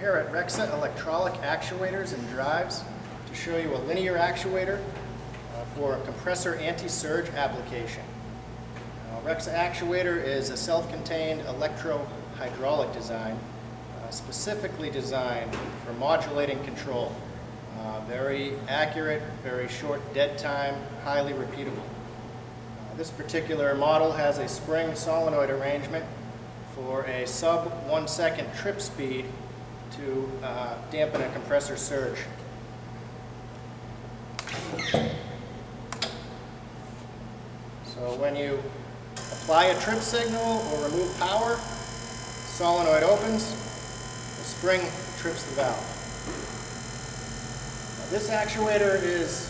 Here at REXA, Electraulic actuators and drives to show you a linear actuator for a compressor anti-surge application. REXA actuator is a self-contained electro-hydraulic design specifically designed for modulating control. Very accurate, very short dead time, highly repeatable. This particular model has a spring solenoid arrangement for a sub-1 second trip speed to dampen a compressor surge. So when you apply a trip signal or remove power, the solenoid opens, the spring trips the valve. Now, this actuator is,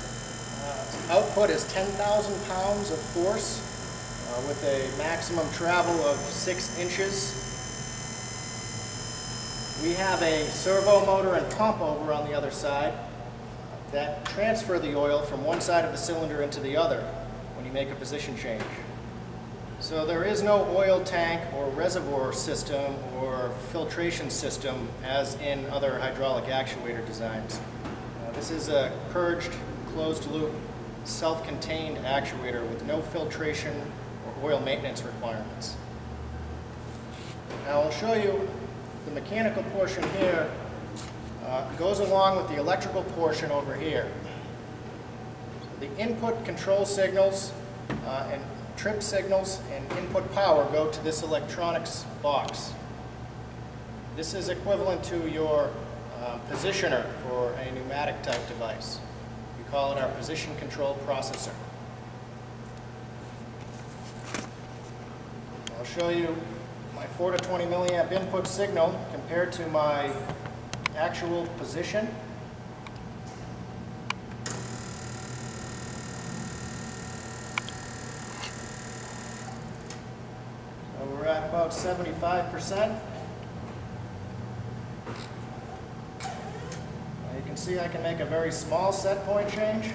output is 10,000 pounds of force with a maximum travel of 6 inches. We have a servo motor and pump over on the other side that transfer the oil from one side of the cylinder into the other when you make a position change. So there is no oil tank or reservoir system or filtration system as in other hydraulic actuator designs. This is a purged, closed-loop, self-contained actuator with no filtration or oil maintenance requirements. Now I'll show you the mechanical portion here goes along with the electrical portion over here. So the input control signals and trip signals and input power go to this electronics box. This is equivalent to your positioner for a pneumatic type device. We call it our position control processor. I'll show you my 4 to 20 milliamp input signal compared to my actual position. So we're at about 75%. Now you can see I can make a very small set point change.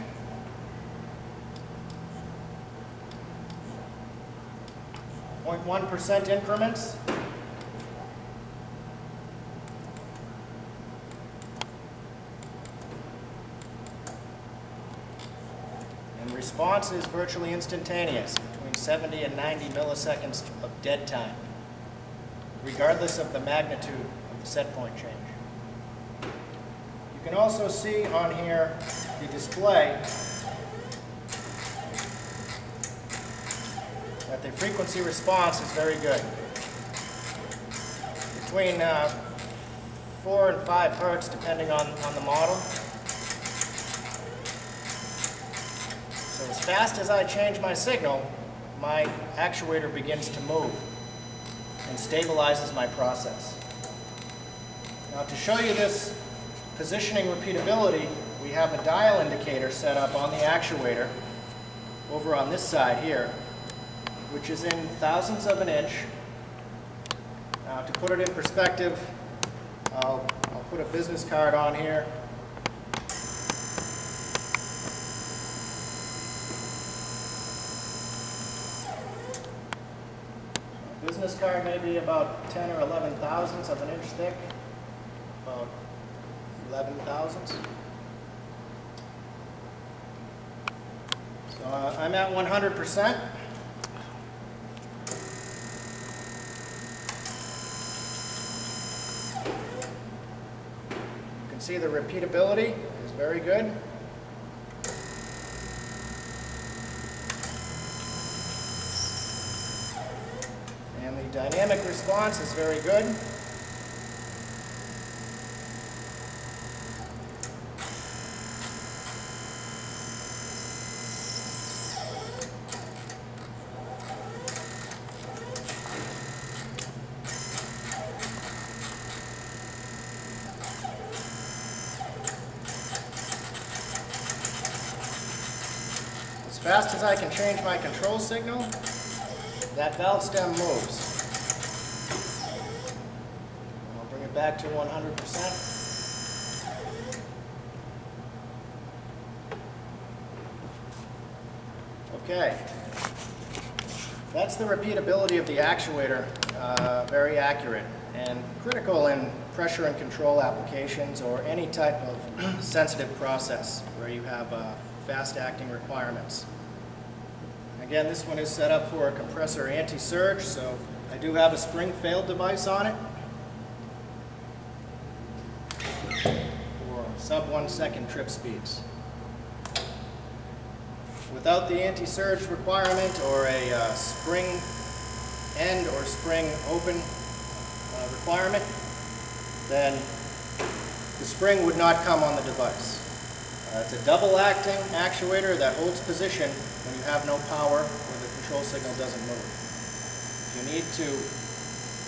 Point 1% increments. And response is virtually instantaneous, between 70 and 90 milliseconds of dead time, regardless of the magnitude of the set point change. You can also see on here the display that the frequency response is very good. Between 4 and 5 hertz depending on the model. So as fast as I change my signal, my actuator begins to move and stabilizes my process. Now to show you this positioning repeatability, we have a dial indicator set up on the actuator over on this side here, which is in thousandths of an inch. Now to put it in perspective, I'll put a business card on here. A business card may be about 10 or 11 thousandths of an inch thick, about 11 thousandths. So I'm at 100%. See, the repeatability is very good. And the dynamic response is very good. As fast as I can change my control signal, that valve stem moves. I'll bring it back to 100%. Okay. That's the repeatability of the actuator, very accurate. and critical in pressure and control applications or any type of sensitive process where you have fast-acting requirements. Again, this one is set up for a compressor anti-surge, so I do have a spring failed device on it for sub-1 second trip speeds. Without the anti-surge requirement or a spring end or spring open requirement, then the spring would not come on the device. It's a double acting actuator that holds position when you have no power or the control signal doesn't move. If you need to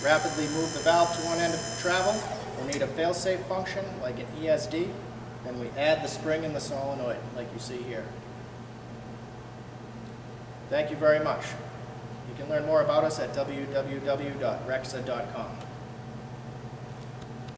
rapidly move the valve to one end of travel or need a fail-safe function like an ESD, then we add the spring in the solenoid like you see here. Thank you very much. You can learn more about us at www.rexa.com.